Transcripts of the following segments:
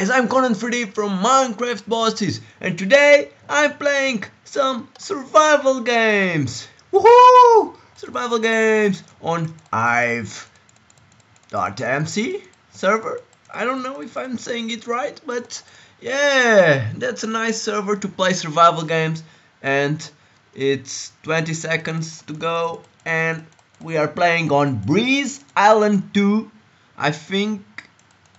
guys, I'm Conan3D from Minecraft Bosses, and today I'm playing some survival games. Woohoo! Survival games on Ive.mc server. I don't know if I'm saying it right, but yeah, that's a nice server to play survival games. And it's 20 seconds to go, and we are playing on Breeze Island 2. I think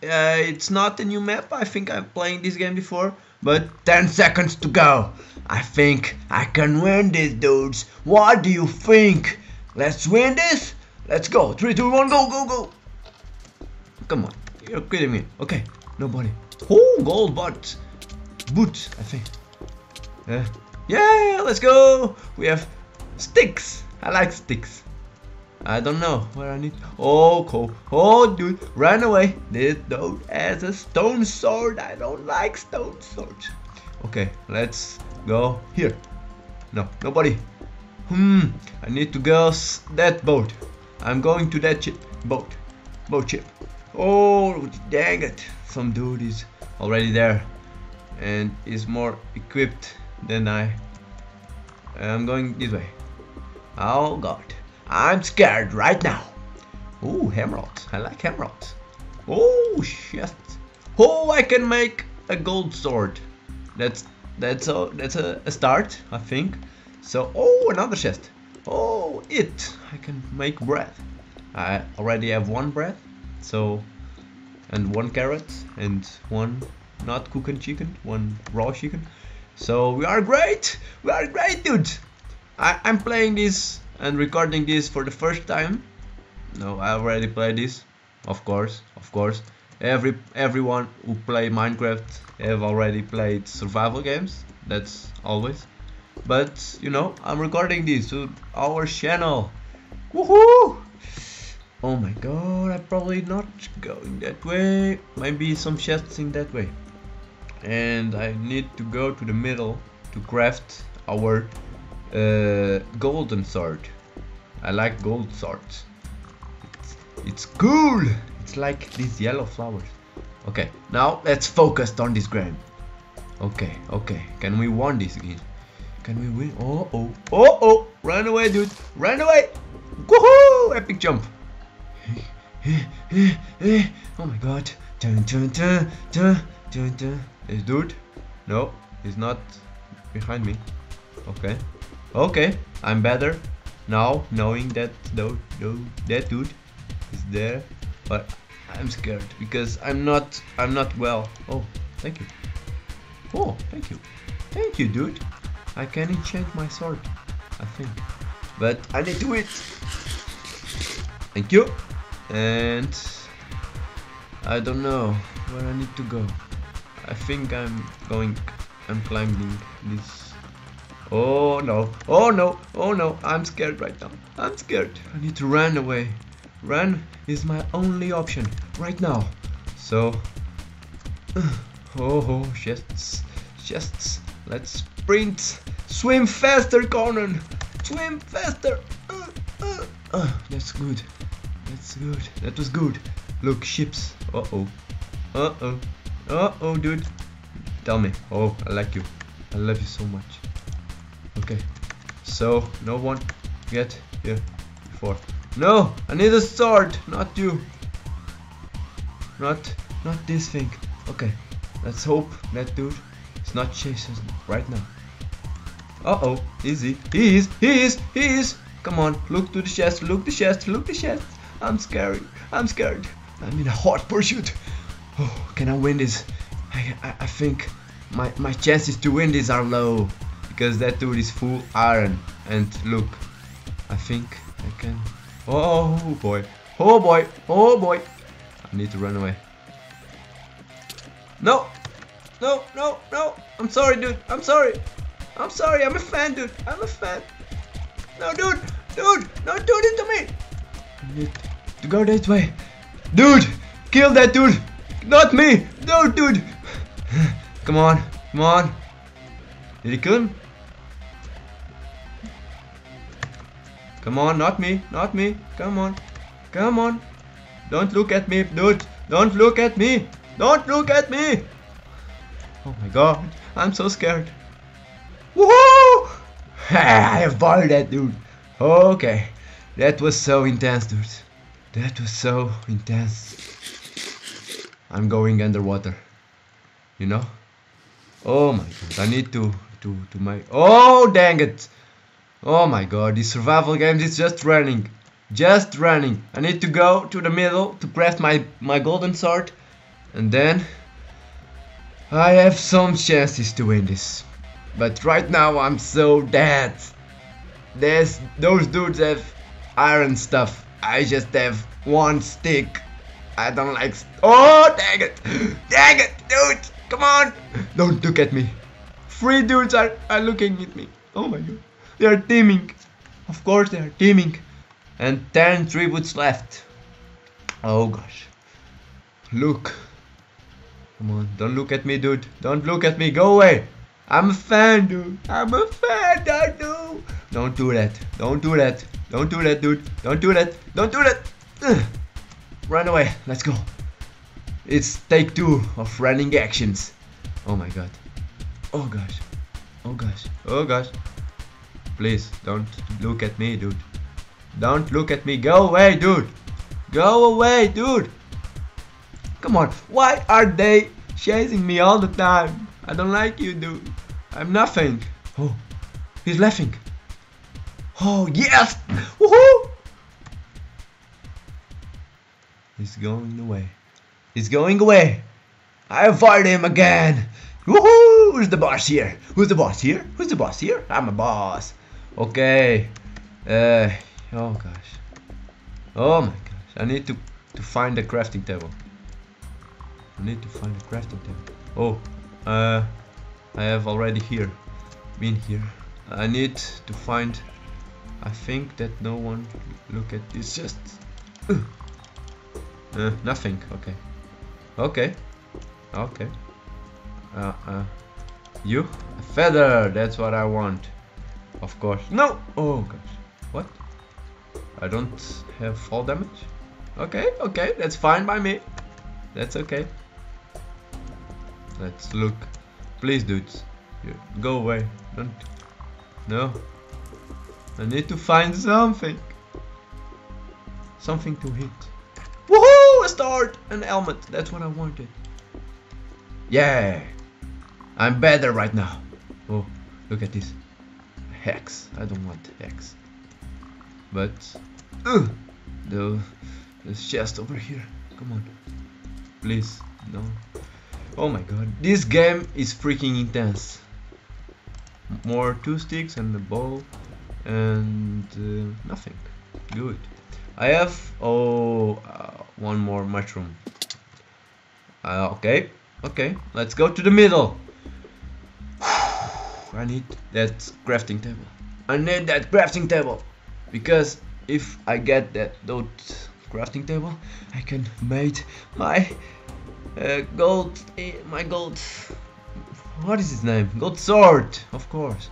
it's not a new map. I think I'm playing this game before, but 10 seconds to go. I think I can win this, dudes. What do you think? Let's win this. Let's go. 3, 2, 1, go, go, go. Come on, you're kidding me. Okay, nobody. Oh, gold boots, I think. Yeah, let's go. We have sticks. I like sticks. I don't know where I need. Oh, cool. Oh, dude, run away. This dude has a stone sword. I don't like stone swords. Okay, let's go here. No, nobody. I need to go that boat. I'm going to that ship. Boat ship. Oh, dang it. Some dude is already there and is more equipped than I. I'm going this way. Oh, God. I'm scared right now. Oh, emeralds. I like emeralds. Oh, shit. Oh, I can make a gold sword. That's a start, I think. So, oh, another chest. Oh, I can make bread. I already have one bread. So, and one carrot and one not cooked chicken, one raw chicken. So, we are great. We are great, dude. I'm playing this and recording this for the first time. No, I already played this, of course. Everyone who play Minecraft have already played survival games, that's always. But you know, I'm recording this to our channel. Woohoo! Oh my god, I'm probably not going that way. Maybe some chests in that way. And I need to go to the middle to craft our golden sword. I like gold swords. It's cool. It's like these yellow flowers. Okay, now let's focus on this game. Okay. Can we win this game? Can we win? Oh! Run away, dude! Run away! Woohoo! Epic jump! Oh my god! Dun dun dun. This dude? No, he's not behind me. Okay, I'm better now knowing that that dude is there, but I'm scared because I'm not well. Oh, thank you. Oh, thank you. Thank you, dude. I can enchant my sword, I think. But I need to do it. Thank you. And I don't know where I need to go. I think I'm climbing this. Oh no, I'm scared right now. I'm scared. I need to run away. Run is my only option right now. So, oh, chests. Let's sprint. Swim faster, Conan. Swim faster. That's good. That was good. Look, ships. Uh oh, dude. Tell me. Oh, I like you. I love you so much. Okay, so no one get here before. No, I need a sword, not you. Not this thing. Okay, let's hope that dude is not chasing right now. Uh-oh, easy. He is. Come on, look to the chest, look the chest. I'm scared. I'm in a hot pursuit. Oh, can I win this? I think my chances to win this are low. Because that dude is full iron, and look, I think I can. Oh boy! I need to run away. No! I'm sorry, dude. I'm sorry. I'm a fan, dude. No, dude! Don't do this to me. I need to go that way, dude. Kill that dude, not me. No, dude. Come on. Did he kill him? Come on, not me. Come on. Don't look at me, dude. Don't look at me. Don't look at me! Oh my god, I'm so scared. Woohoo! I avoided that dude. Okay, that was so intense, dude. That was so intense. I'm going underwater. You know? Oh my god, I need to make. Oh dang it! Oh my god, these survival games is just running. Just running. I need to go to the middle to craft my golden sword, and then I have some chances to win this. But right now I'm so dead. Those dudes have iron stuff. I just have one stick. I don't like. Oh dang it! Dang it, dude! Come on! Don't look at me. Three dudes are looking at me. Oh my god! They are teaming. Of course they are teaming. And 10 tributes left. Oh gosh. Look. Come on, don't look at me, dude. Don't look at me. Go away. I'm a fan, dude. I'm a fan, dude. Don't do that. Don't do that. Don't do that, dude. Don't do that. Don't do that. Ugh. Run away. Let's go. It's take two of running actions. Oh my god. Oh gosh. Oh gosh. Oh gosh. Please, don't look at me, dude. Don't look at me. Go away, dude. Go away, dude. Come on. Why are they chasing me all the time? I don't like you, dude. I'm nothing. Oh, he's laughing. Oh, yes. Woohoo. He's going away. He's going away. I avoid him again. Woohoo. Who's the boss here? Who's the boss here? Who's the boss here? I'm a boss. Okay. Oh gosh. Oh my gosh. I need to find the crafting table. I need to find the crafting table. Oh, I have already here. Been here. I need to find. I think that no one look at this. Just nothing. Okay. Okay. Okay. You? A feather. That's what I want. Of course. No. Oh gosh. What? I don't have fall damage. Okay, okay, that's fine by me. That's okay. Let's look. Please, dudes, go away. Don't. No. I need to find something. Something to hit. Woohoo! A sword, an helmet. That's what I wanted. Yeah. I'm better right now. Oh, look at this. Hex. I don't want hex. But there's chest over here. Come on, please. No. Oh my god, this game is freaking intense. More two sticks and the ball and nothing. Good. I have one more mushroom. Okay, okay. Let's go to the middle. I need that crafting table. I need that crafting table. Because if I get that crafting table, I can make my gold. My gold. What is his name? Gold sword, of course.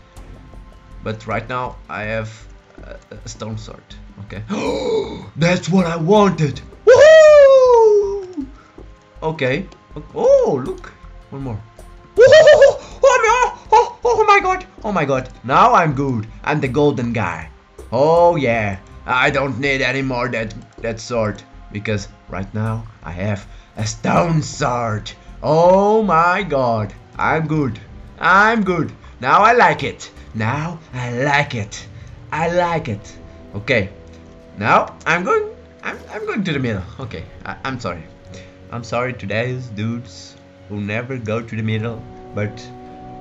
But right now I have a stone sword. Okay. That's what I wanted. Woohoo! Okay. Oh look, one more. Woohoo! Oh my god! Oh my god! Now I'm good. I'm the golden guy. Oh yeah, I don't need anymore that sword, because right now I have a stone sword. Oh my god, I'm good. I'm good. Now I like it. Now I like it. I like it. Okay, now I'm going to the middle. Okay, I'm sorry. I'm sorry to those dudes who never go to the middle, but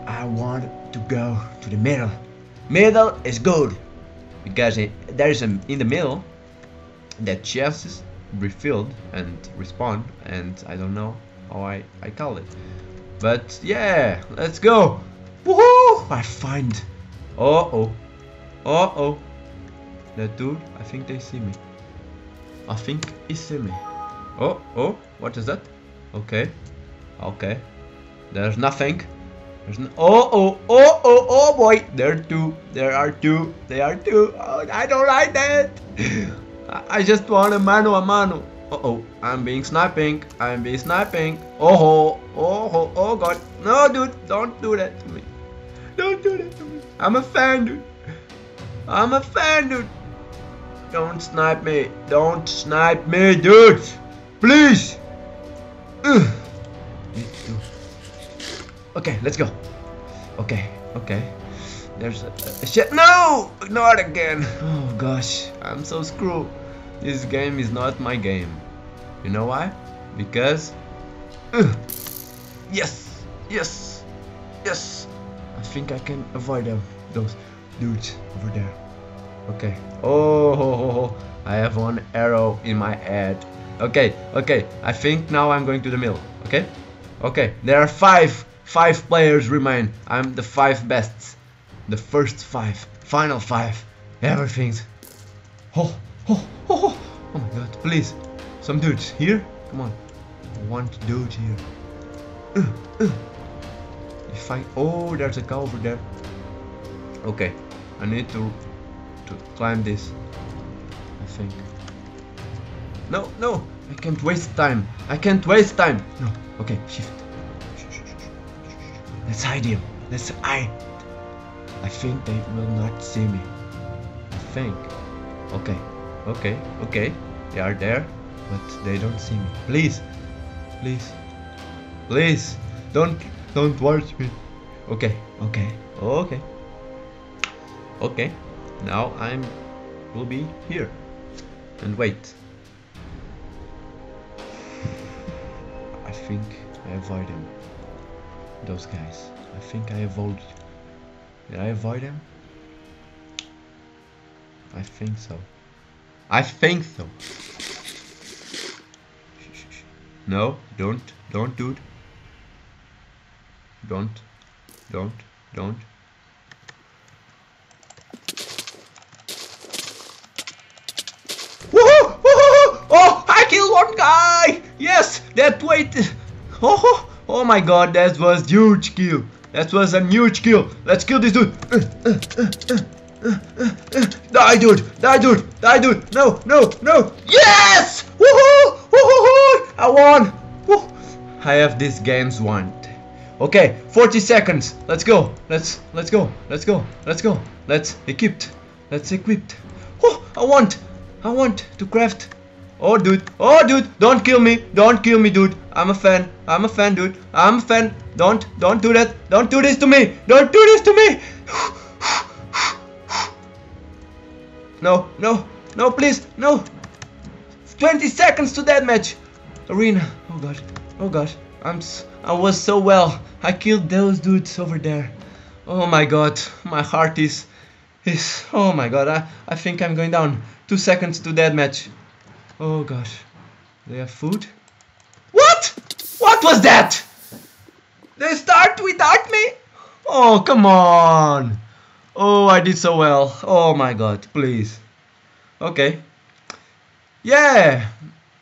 I want to go to the middle. Middle is good. Because in the middle that chests refilled and respawn, and I don't know how I call it, but yeah, let's go. Woohoo! I find. Oh, that dude. I think they see me. I think he see me. Oh, what is that? Okay. There's nothing. Oh boy, there are two. Oh, I don't like that. I just want a mano a mano. Uh-oh, I'm being sniping. Oh god. No, dude, don't do that to me. Don't do that to me. I'm a fan, dude. Don't snipe me, dude. Please. Ugh. Okay, let's go. Okay. There's a shit. No, not again. Oh gosh, I'm so screwed. This game is not my game. You know why? Because yes. I think I can avoid them. Those dudes over there. Okay. Oh, I have one arrow in my head. Okay. I think now I'm going to the middle. Okay. There are five players remain. I'm the 5 best. The first 5, final 5, everything's. Oh my god, please. Some dudes here? Come on. One dude here. If I... Oh, there's a cow over there. Okay. I need to climb this, I think. No. I can't waste time. No. Okay, shift. Let's hide him. I think they will not see me. I think. Okay. They are there, but they don't see me. Please. Don't watch me. Okay. Now will be here and wait. I think I avoid them. Those guys. I think I avoid. Did I avoid them? I think so. No, don't, dude. Don't. Woohoo! Oh, I killed one guy! Yes, that weight. Oh my god, that was huge kill. That was a huge kill. Let's kill this dude. Die dude. No. Yes! Woohoo! I won. Woo. I have this game's won. Okay, 40 seconds. Let's go. Let's equip. Oh, I want to craft. Oh dude, don't kill me, dude. I'm a fan, dude. Don't do that. Don't do this to me. No, please, no. 20 seconds to that match. Arena. Oh god. I was so well. I killed those dudes over there. Oh my god. My heart is. Oh my god. I think I'm going down. 2 seconds to that match. Oh god. They have food. What was that? They start without me? Oh, come on. Oh, I did so well. Oh my god, please. Okay. Yeah.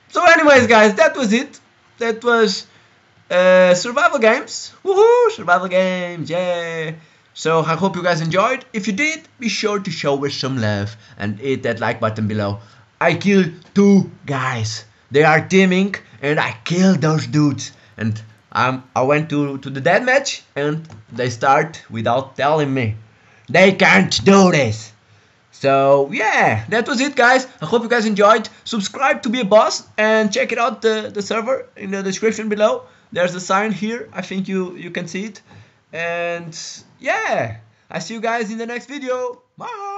So anyways, guys, that was it. That was survival games. Woohoo, survival games. Yeah. So I hope you guys enjoyed. If you did, be sure to show us some love and hit that like button below. I killed 2 guys. They are teaming and I killed those dudes. And I went to the deathmatch and they start without telling me. They can't do this. So yeah, that was it, guys. I hope you guys enjoyed. Subscribe to Be a Boss and check it out the server in the description below. There's a sign here. I think you can see it. And yeah, I see you guys in the next video. Bye.